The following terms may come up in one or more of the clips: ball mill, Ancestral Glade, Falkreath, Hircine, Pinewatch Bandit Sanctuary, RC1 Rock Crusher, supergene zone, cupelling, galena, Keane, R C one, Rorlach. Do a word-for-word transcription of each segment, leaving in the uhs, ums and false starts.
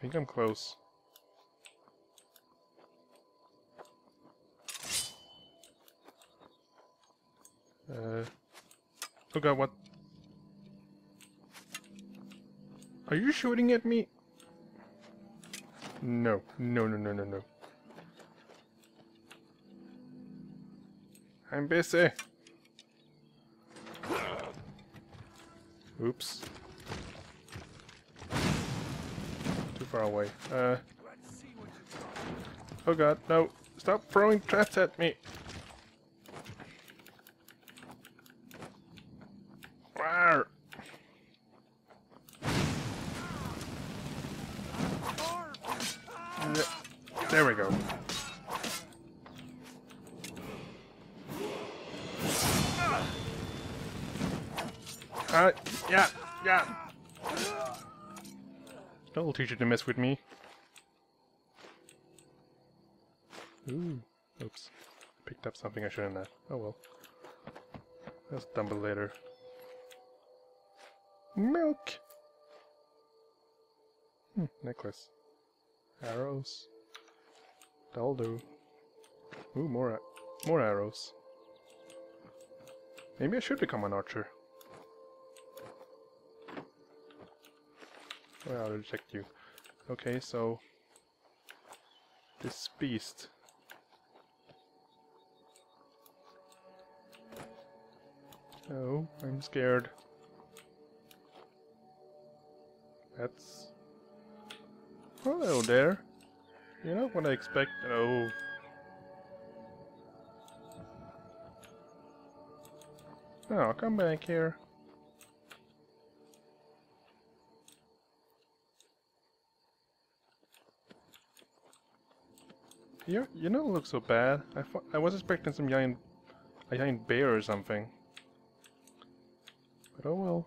I think I'm close. Uh, oh god, what? Are you shooting at me? No, no, no, no, no, no. I'm busy. Oops. Too far away. Uh. Oh god, no. Stop throwing traps at me. Rawr. There we go. Uh, yeah, yeah. That'll teach you to mess with me. Ooh, oops. Picked up something I shouldn't have. Oh well. That's dumb later. Milk! Hmm, necklace. Arrows. That'll do. Ooh, more, more arrows. Maybe I should become an archer. Well, I'll reject you. Okay, so... this beast. Oh, I'm scared. That's... hello there. You're not what I expect. Oh. Oh, come back here. You you don't look so bad. I thought, I was expecting some giant a giant bear or something. But oh well.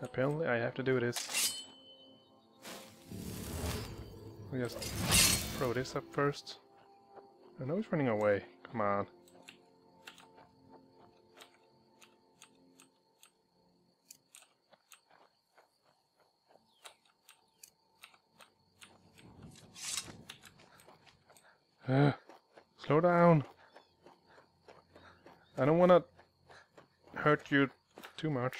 Apparently I have to do this. We just throw this up first. I know he's running away. Come on. Uh, slow down. I don't wanna hurt you too much.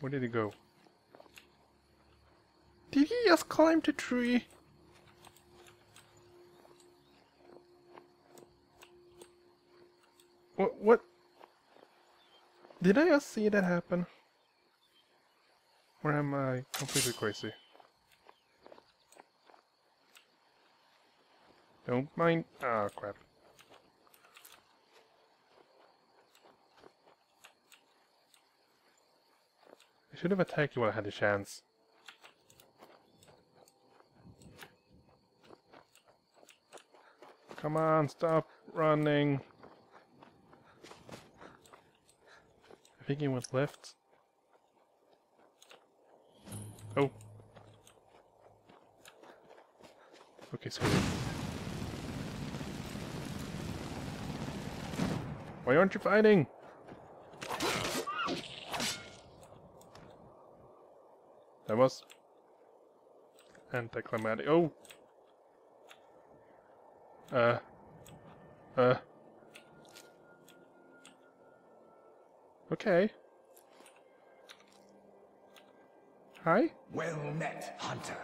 Where did he go? Did he just climb the tree? What? What? Did I just see that happen? Or am I completely crazy? Don't mind. Ah, oh, crap. I should have attacked you while I had the chance. Come on, stop running. I think he went left. Oh. Okay, so. Why aren't you fighting? That was anticlimactic. Oh! Uh. Uh. Okay. Hi? Well met, Hunter.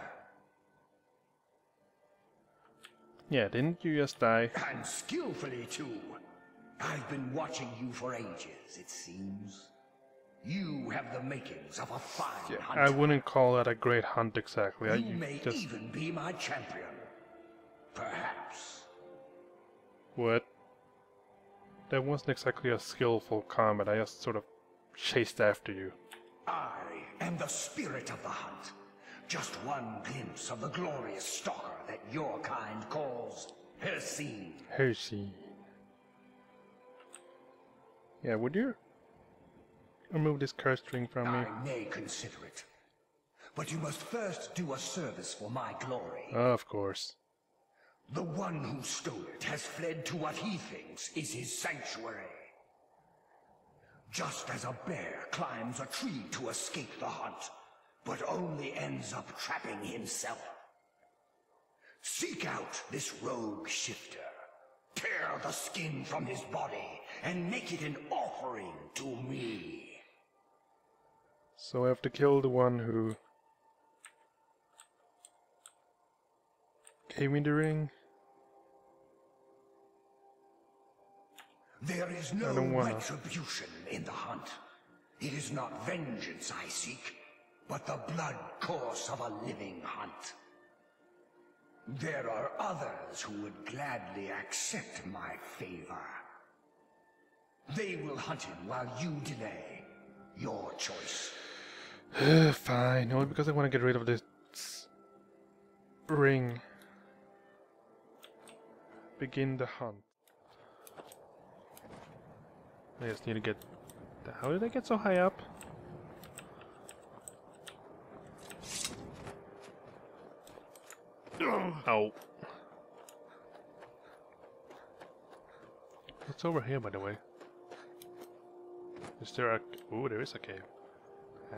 Yeah, didn't you just die? And skillfully, too. I've been watching you for ages, it seems. You have the makings of a fine yeah, hunter. I wouldn't call that a great hunt exactly. You, I, you may just... even be my champion. Perhaps. What? That wasn't exactly a skillful combat. I just sort of chased after you. I am the spirit of the hunt. Just one glimpse of the glorious stalker that your kind calls Hircine. Hircine. Yeah, would you remove this curse string from me? I may consider it, but you must first do a service for my glory. Oh, of course. The one who stole it has fled to what he thinks is his sanctuary. Just as a bear climbs a tree to escape the hunt, but only ends up trapping himself. Seek out this rogue shifter. Tear the skin from his body and make it an offering to me. So I have to kill the one who gave me the ring. There is no retribution in the hunt. It is not vengeance I seek, but the blood course of a living hunt. There are others who would gladly accept my favor. They will hunt him while you delay. Your choice. Fine, only because I want to get rid of this ring. Begin the hunt. I just need to get... How did I get so high up? Ow. What's over here, by the way? Is there a... Ooh, there is a cave.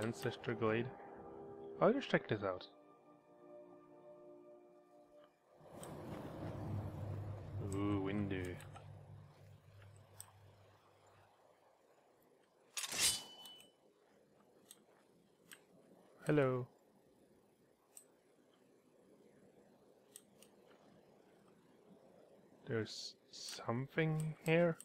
Ancestral Glade. I'll just check this out. Ooh, window. Hello. There's something here?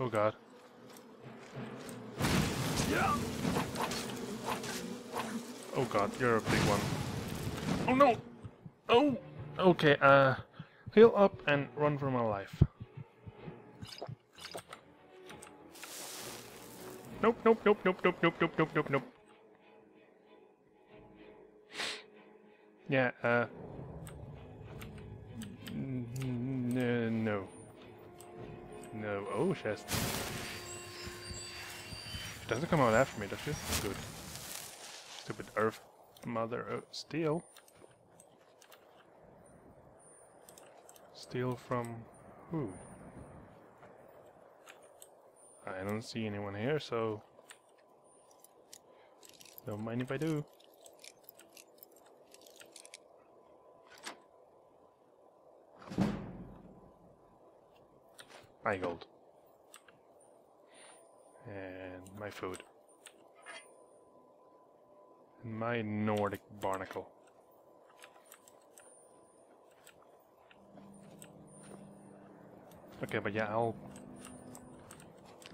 Oh god. Oh god, you're a big one. Oh no! Oh! Okay, uh... heal up and run for my life. Nope, nope, nope, nope, nope, nope, nope, nope, nope, nope. Yeah, uh... N no. No. Oh, chest. It doesn't come out after me, that's just good. Stupid earth mother of steel. Steel from who? I don't see anyone here, so... Don't mind if I do. My gold. And my food. And my Nordic barnacle. Okay, but yeah, I'll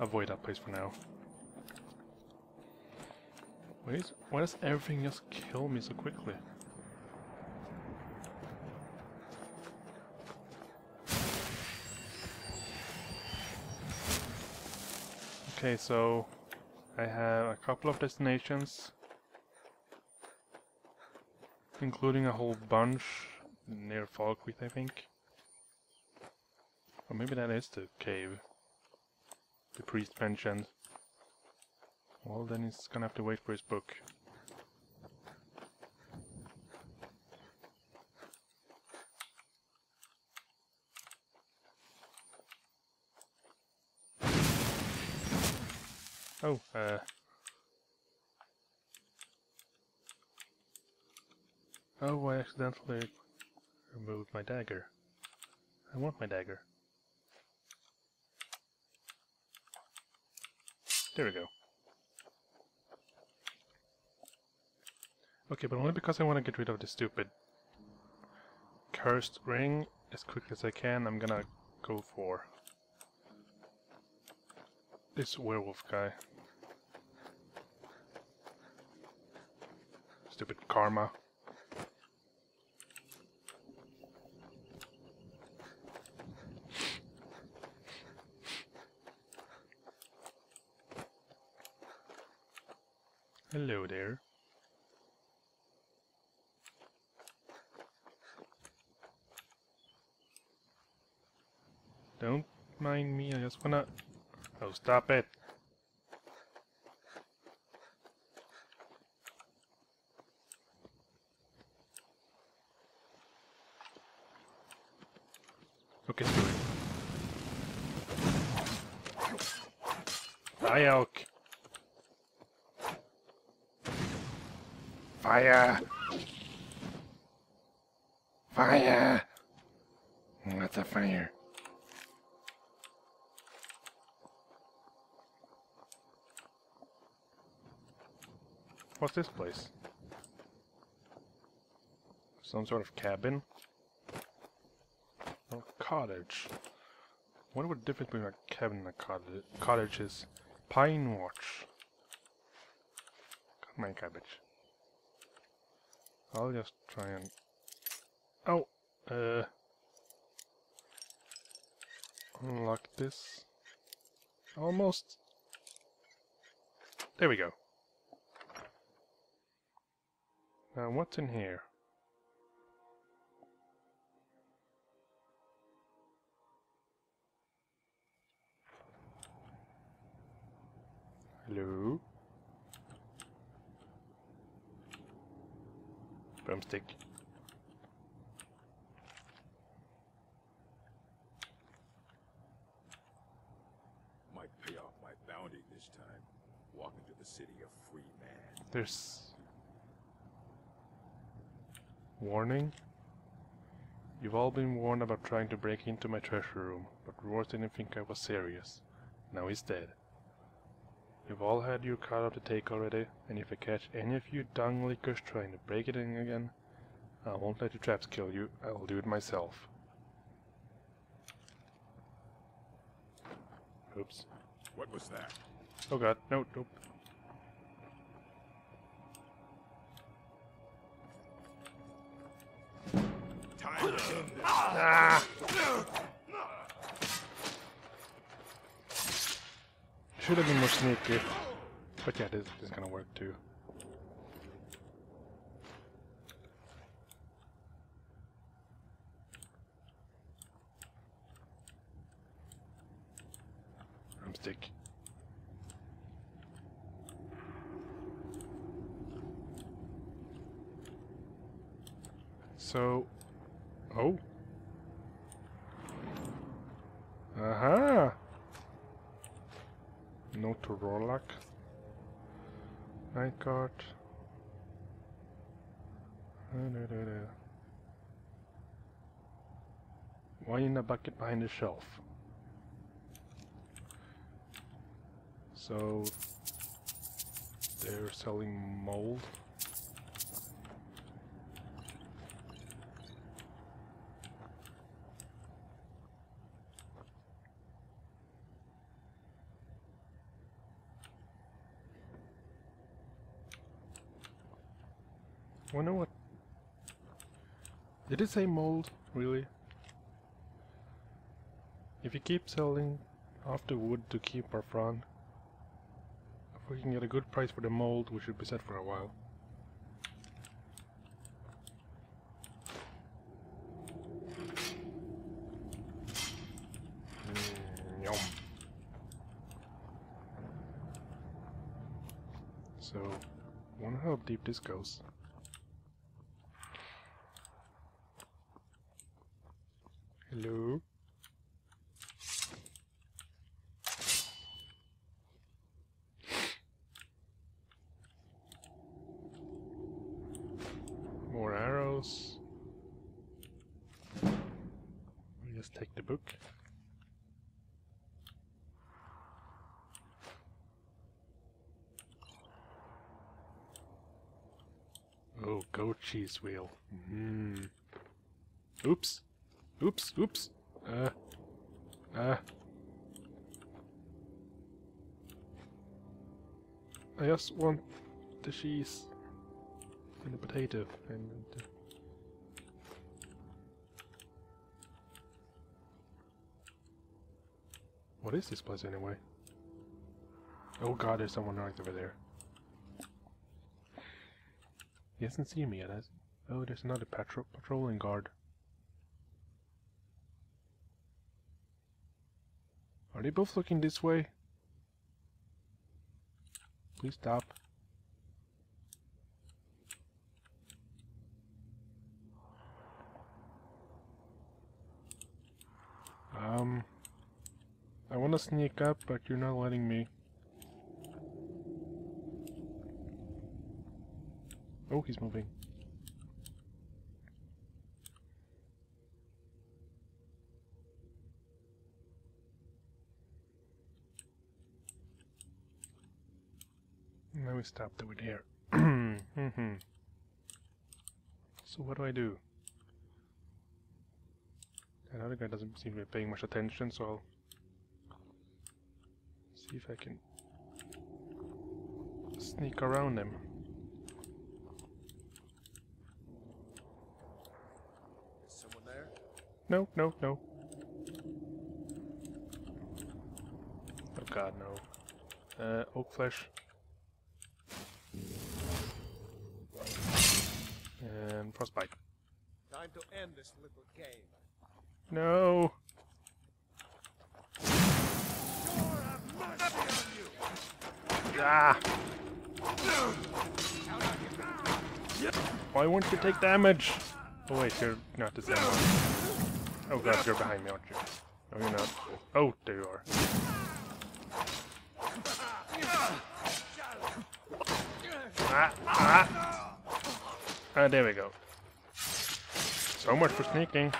avoid that place for now. Wait, why does everything just kill me so quickly? Okay, so I have a couple of destinations, including a whole bunch near Falkreath, I think. Or maybe that is the cave the priest mentioned. Well, then he's gonna have to wait for his book. Oh, uh... Oh, I accidentally removed my dagger. I want my dagger. There we go. Okay, but only because I want to get rid of this stupid cursed ring as quickly as I can, I'm gonna go for this werewolf guy. Stupid karma. Hello there. Don't mind me, I just wanna... Oh, stop it! Okay, do it. Die oak. Fire. Fire. That's a fire. What's this place? Some sort of cabin? Or cottage? I wonder what the difference between a cabin and a cottage, cottage is. Pinewatch. Come on, cabbage. I'll just try and... Oh! Uh... Unlock this. Almost. There we go. Now what's in here? Hello? Broomstick. Might pay off my bounty this time. Walk into the city a free man. There's... warning? You've all been warned about trying to break into my treasure room, but Roars didn't think I was serious. Now he's dead. You've all had your cut out to take already, and if I catch any of you dung lickers trying to break it in again, I won't let your traps kill you, I'll do it myself. Oops. What was that? Oh god, no, nope. Time ah! Should have been more sneaky, but yeah, this, this is gonna work too. Broomstick. So, oh, aha. Uh-huh. No to Rorlach. Night guard. Wine in a bucket behind the shelf. So they're selling mold. I wonder what... Did it say mold? Really? If you keep selling off the wood to keep our front, if we can get a good price for the mold, we should be set for a while. Mm, yum. So, I wonder how deep this goes. Hello? More arrows. We'll just take the book. Oh, goat cheese wheel. Mm. Oops. Oops, oops. Uh. Uh. I just want the cheese and the potato and the... What is this place anyway? Oh god, there's someone right over there. He hasn't seen me yet, has he? Oh, there's another patro patrolling guard. Are they both looking this way? Please stop. Um... I wanna sneak up, but you're not letting me. Oh, he's moving. Let me stop the wood here. Mm-hmm. So what do I do? That other guy doesn't seem to be paying much attention, so I'll see if I can sneak around him. Is someone there? No, no, no. Oh god, no. Uh, oak flesh. And frostbite. Time to end this little game. No. Ah. Why won't you take damage? Oh wait, you're not the same one. Oh god, you're behind me, aren't you? No, you're not. Oh, there you are. Ah, ah. Ah, there we go. So much for sneaking.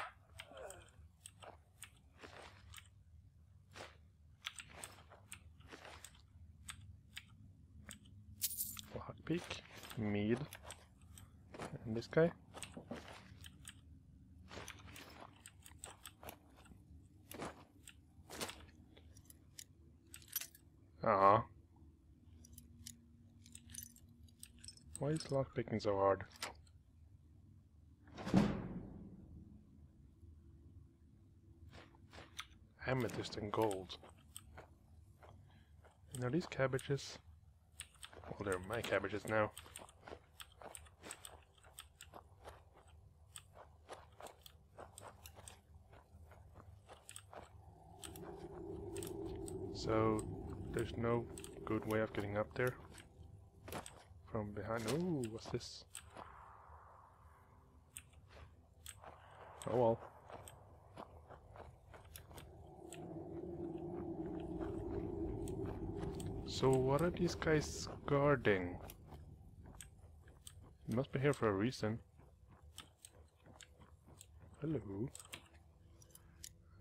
Peak, mead, and this guy. Ah. Why is lockpicking so hard? Amethyst and gold. You know these cabbages. Well, they're my cabbages now. So, there's no good way of getting up there. From behind. Ooh, what's this? Oh well. So what are these guys guarding? They must be here for a reason. Hello.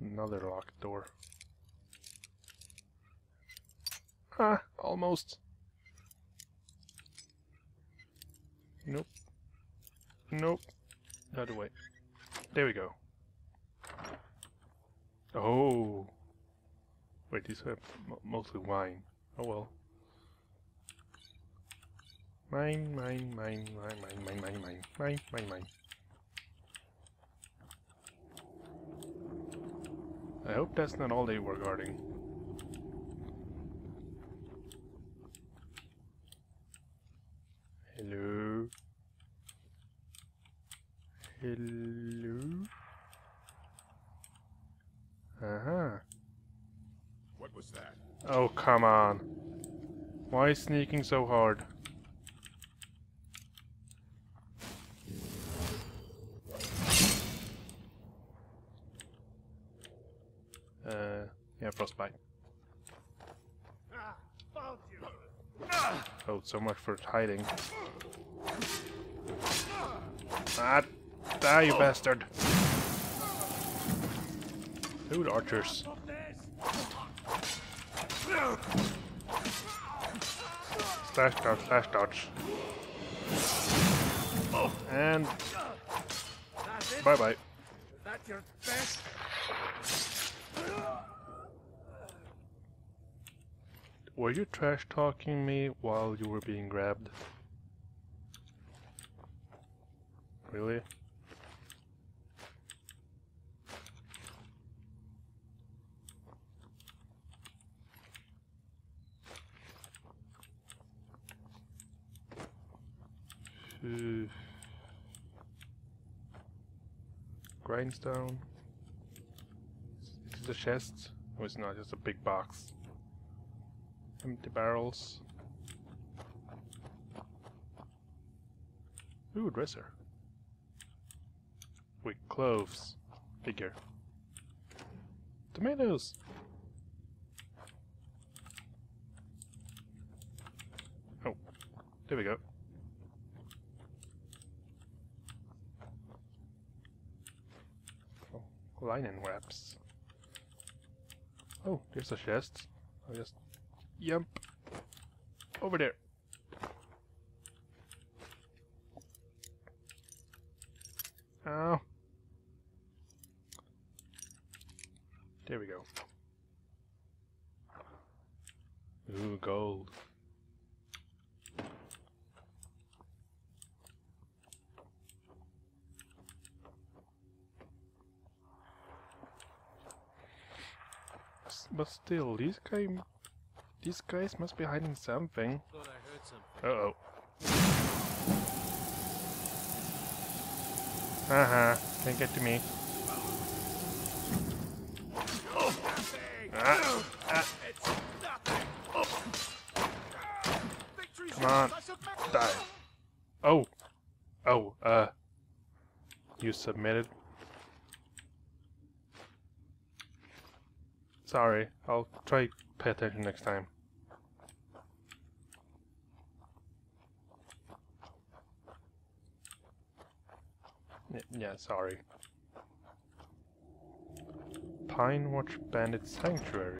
Another locked door. Ah, almost. Nope. Nope. The other way. There we go. Oh. Wait, these are mostly wine. Oh well. Mine, mine, mine, mine, mine, mine, mine, mine, mine, mine, mine. I hope that's not all they were guarding. Hello. Hello. Uh-huh. What was that? Oh, come on. Why is sneaking so hard? Uh, yeah, frostbite. Oh, so much for hiding. Ah, die, you bastard. Dude, archers. Slash dodge, slash dodge. Oh. And bye bye. That's your best. Were you trash talking me while you were being grabbed? Really? Grindstone. Is this a chest? No, it's not, just a big box. Empty barrels. Ooh, dresser. With cloves. Figure. Tomatoes! Oh, there we go. linen wraps. Oh, there's a chest. I'll just jump over there. Oh. There we go. Ooh, gold. S but still, these guy, these guys must be hiding something. Thought I heard something. Uh oh. Uh huh. Can't get to me. Ah, ah. Come on, die. Oh, oh, uh, you submitted. Sorry, I'll try pay attention next time. Y yeah, sorry. Pinewatch Bandit Sanctuary.